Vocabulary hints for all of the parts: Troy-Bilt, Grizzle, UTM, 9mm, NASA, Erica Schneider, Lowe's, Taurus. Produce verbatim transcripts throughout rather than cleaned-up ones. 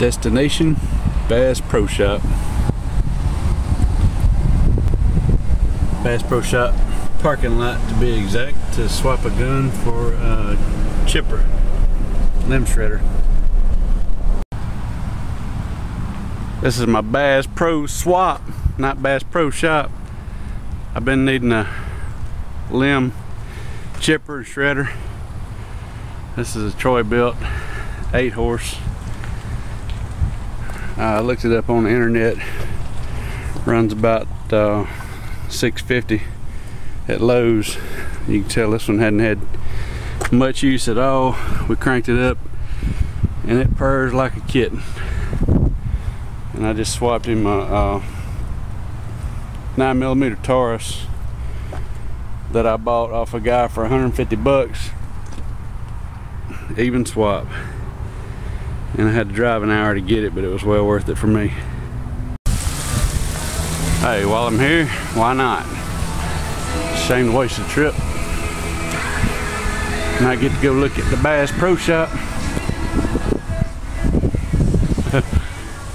Destination Bass Pro Shop. Bass Pro Shop parking lot, to be exact, to swap a gun for a chipper, limb shredder. This is my Bass Pro swap, not Bass Pro Shop. I've been needing a limb chipper and shredder. This is a Troy-Bilt eight horse. I uh, looked it up on the internet. Runs about uh, six fifty at Lowe's. You can tell this one hadn't had much use at all. We cranked it up and it purrs like a kitten. And I just swapped in my uh, nine millimeter Taurus that I bought off a guy for a hundred fifty bucks. Even swap. And I had to drive an hour to get it, but it was well worth it for me. Hey, while I'm here, why not? Shame to waste the trip. And I get to go look at the Bass Pro Shop.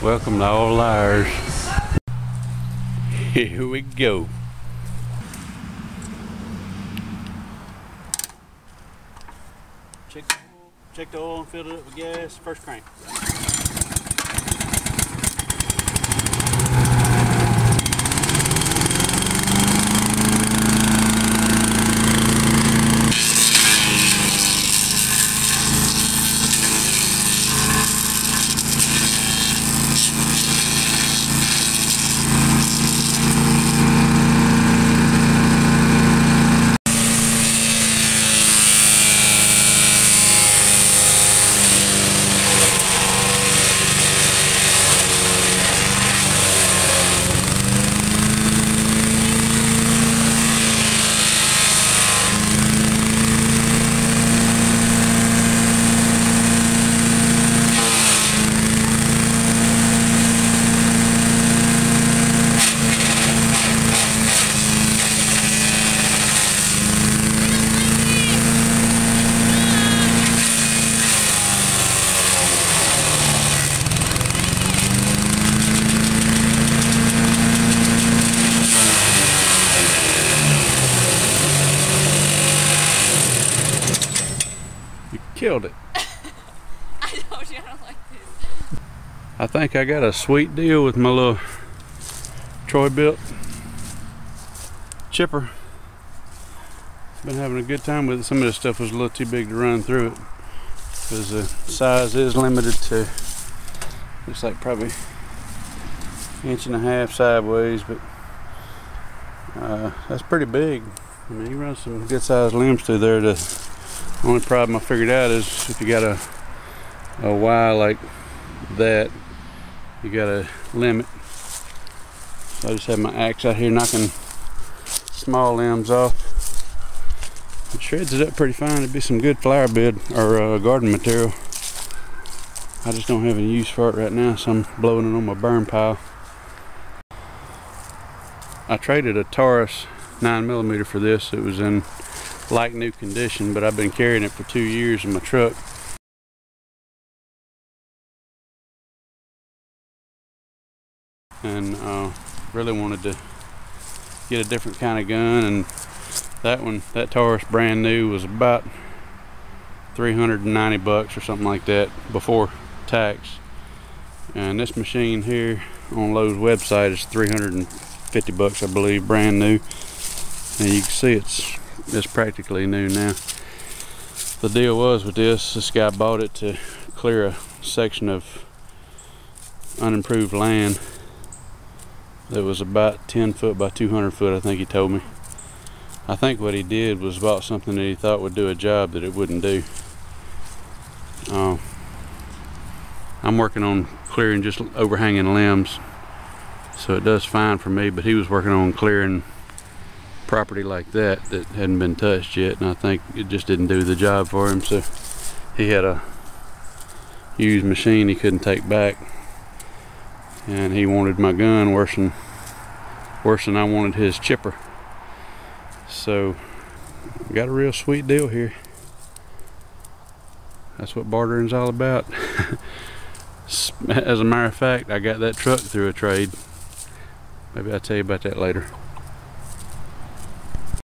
Welcome to all liars. Here we go. Check the oil, check the oil and fill it up with gas. First crank. Killed it. I told you I don't like this. I think I got a sweet deal with my little Troy-Bilt chipper. Been having a good time with it. Some of this stuff was a little too big to run through it because the size is limited to, looks like probably inch and a half sideways, but uh, that's pretty big. I mean, you run some good sized limbs through there. To only problem I figured out is if you got a a Y like that, you got a limit. So I just have my axe out here knocking small limbs off. It shreds it up pretty fine. It'd be some good flower bed or uh, garden material. I just don't have any use for it right now, so I'm blowing it on my burn pile. I traded a Taurus nine millimeter for this. It was in like new condition, but I've been carrying it for two years in my truck. And uh, really wanted to get a different kind of gun, and that one, that Taurus brand new, was about three hundred ninety bucks or something like that before tax. And this machine here on Lowe's website is three hundred fifty bucks, I believe, brand new. And you can see it's it's practically new now. The deal was with this, this guy bought it to clear a section of unimproved land that was about ten foot by two hundred foot, I think he told me. I think what he did was bought something that he thought would do a job that it wouldn't do. Um, I'm working on clearing just overhanging limbs, so it does fine for me, but he was working on clearing property like that that hadn't been touched yet, and I think it just didn't do the job for him. So he had a used machine he couldn't take back, and he wanted my gun worse than worse than I wanted his chipper. So we got a real sweet deal here. That's what bartering's all about. As a matter of fact, I got that truck through a trade. Maybe I'll tell you about that later.